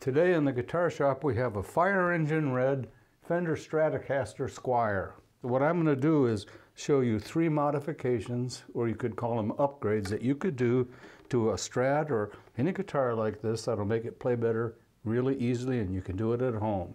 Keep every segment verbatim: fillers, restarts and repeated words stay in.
Today in the guitar shop we have a fire engine red Fender Stratocaster Squier. What I'm going to do is show you three modifications, or you could call them upgrades, that you could do to a Strat or any guitar like this that'll make it play better really easily, and you can do it at home.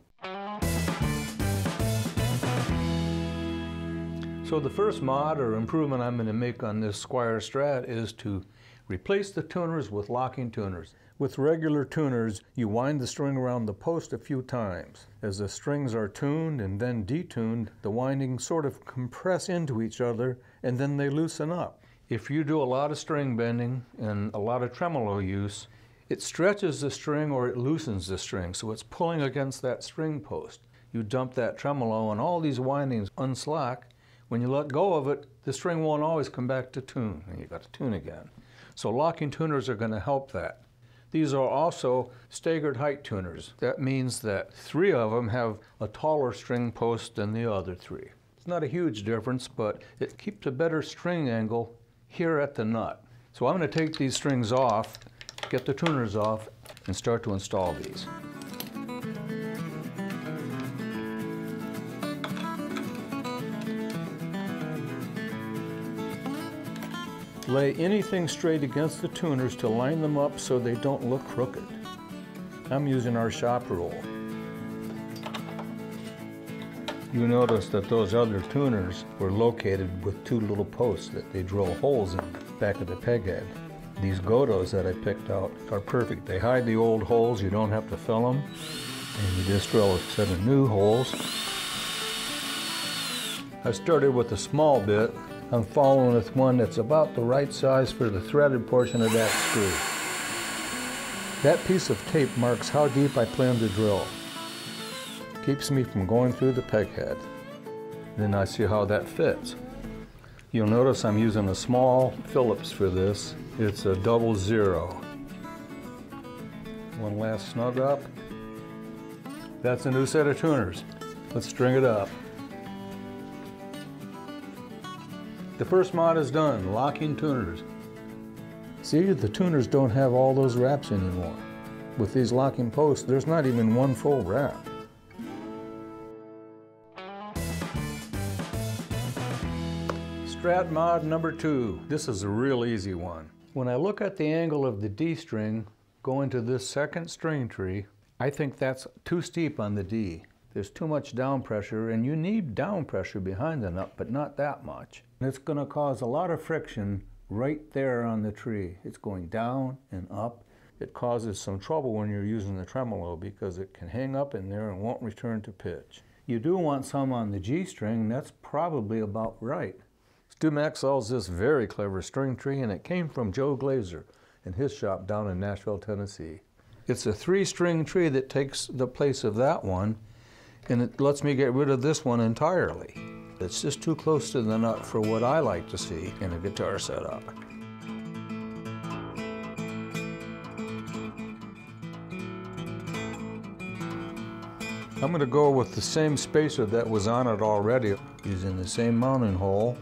So the first mod or improvement I'm going to make on this Squier Strat is to replace the tuners with locking tuners. With regular tuners, you wind the string around the post a few times. As the strings are tuned and then detuned, the windings sort of compress into each other and then they loosen up. If you do a lot of string bending and a lot of tremolo use, it stretches the string or it loosens the string, so it's pulling against that string post. You dump that tremolo and all these windings unslock. When you let go of it, the string won't always come back to tune, and you've got to tune again. So locking tuners are going to help that. These are also staggered height tuners. That means that three of them have a taller string post than the other three. It's not a huge difference, but it keeps a better string angle here at the nut. So I'm going to take these strings off, get the tuners off, and start to install these. Lay anything straight against the tuners to line them up so they don't look crooked. I'm using our shop rule. You notice that those other tuners were located with two little posts that they drill holes in back of the peg head. These Gotos that I picked out are perfect. They hide the old holes, you don't have to fill them, and you just drill a set of new holes. I started with a small bit. I'm following with one that's about the right size for the threaded portion of that screw. That piece of tape marks how deep I plan to drill. Keeps me from going through the peg head. Then I see how that fits. You'll notice I'm using a small Phillips for this. It's a double zero. One last snug up. That's a new set of tuners. Let's string it up. The first mod is done, locking tuners. See, the tuners don't have all those wraps anymore. With these locking posts, there's not even one full wrap. Strat mod number two. This is a real easy one. When I look at the angle of the D string going to this second string tree, I think that's too steep on the D. There's too much down pressure, and you need down pressure behind the nut, but not that much. And it's going to cause a lot of friction right there on the tree. It's going down and up. It causes some trouble when you're using the tremolo because it can hang up in there and won't return to pitch. You do want some on the G string. That's probably about right. StewMac sells this very clever string tree, and it came from Joe Glazer in his shop down in Nashville, Tennessee. It's a three-string tree that takes the place of that one, and it lets me get rid of this one entirely. It's just too close to the nut for what I like to see in a guitar setup. I'm going to go with the same spacer that was on it already, using the same mounting hole.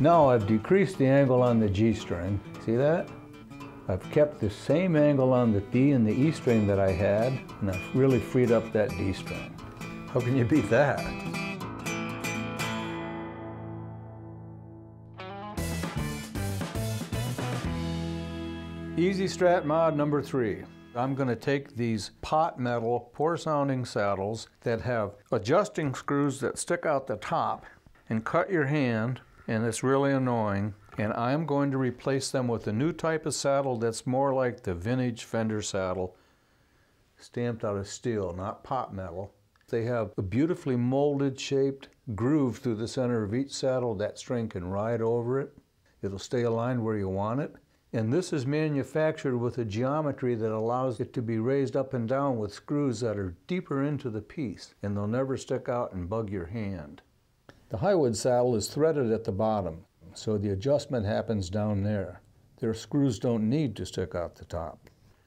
Now I've decreased the angle on the G string. See that? I've kept the same angle on the D and the E string that I had, and I've really freed up that D string. How can you beat that? Easy Strat mod number three. I'm going to take these pot metal, poor sounding saddles that have adjusting screws that stick out the top and cut your hand, and it's really annoying. And I'm going to replace them with a new type of saddle that's more like the vintage Fender saddle, stamped out of steel, not pot metal. They have a beautifully molded, shaped groove through the center of each saddle. That string can ride over it. It'll stay aligned where you want it. And this is manufactured with a geometry that allows it to be raised up and down with screws that are deeper into the piece, and they'll never stick out and bug your hand. The Highwood saddle is threaded at the bottom, so the adjustment happens down there. Their screws don't need to stick out the top.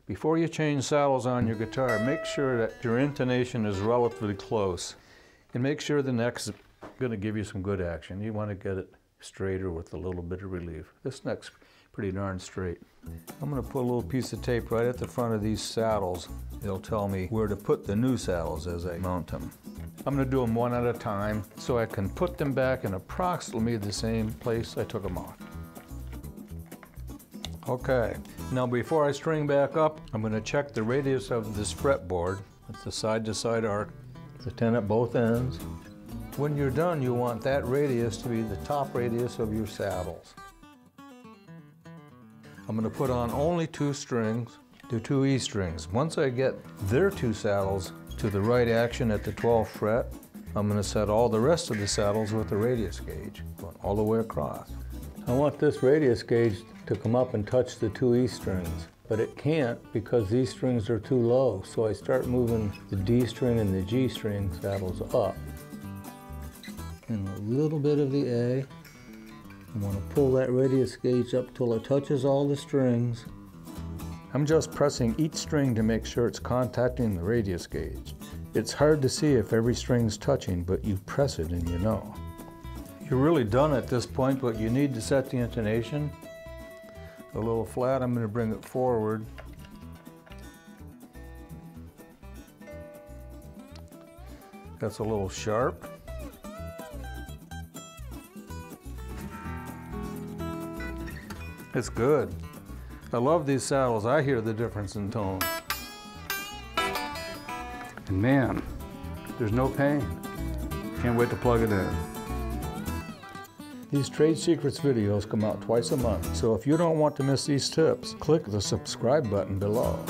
Before you change saddles on your guitar, make sure that your intonation is relatively close, and make sure the neck's going to give you some good action. You want to get it straighter with a little bit of relief. This neck's pretty darn straight. I'm gonna put a little piece of tape right at the front of these saddles. It'll tell me where to put the new saddles as I mount them. I'm gonna do them one at a time so I can put them back in approximately the same place I took them off. Okay, now before I string back up, I'm gonna check the radius of this fretboard. That's the side-to-side arc, the ten at both ends. When you're done, you want that radius to be the top radius of your saddles. I'm gonna put on only two strings, the two E strings. Once I get their two saddles to the right action at the twelfth fret, I'm gonna set all the rest of the saddles with the radius gauge, going all the way across. I want this radius gauge to come up and touch the two E strings, but it can't because these strings are too low, so I start moving the D string and the G string saddles up. And a little bit of the A. I want to pull that radius gauge up till it touches all the strings. I'm just pressing each string to make sure it's contacting the radius gauge. It's hard to see if every string's touching, but you press it and you know. You're really done at this point, but you need to set the intonation. A little flat, I'm going to bring it forward. That's a little sharp. It's good. I love these saddles. I hear the difference in tone. And man, there's no pain. Can't wait to plug it in. These Trade Secrets videos come out twice a month, so if you don't want to miss these tips, click the subscribe button below.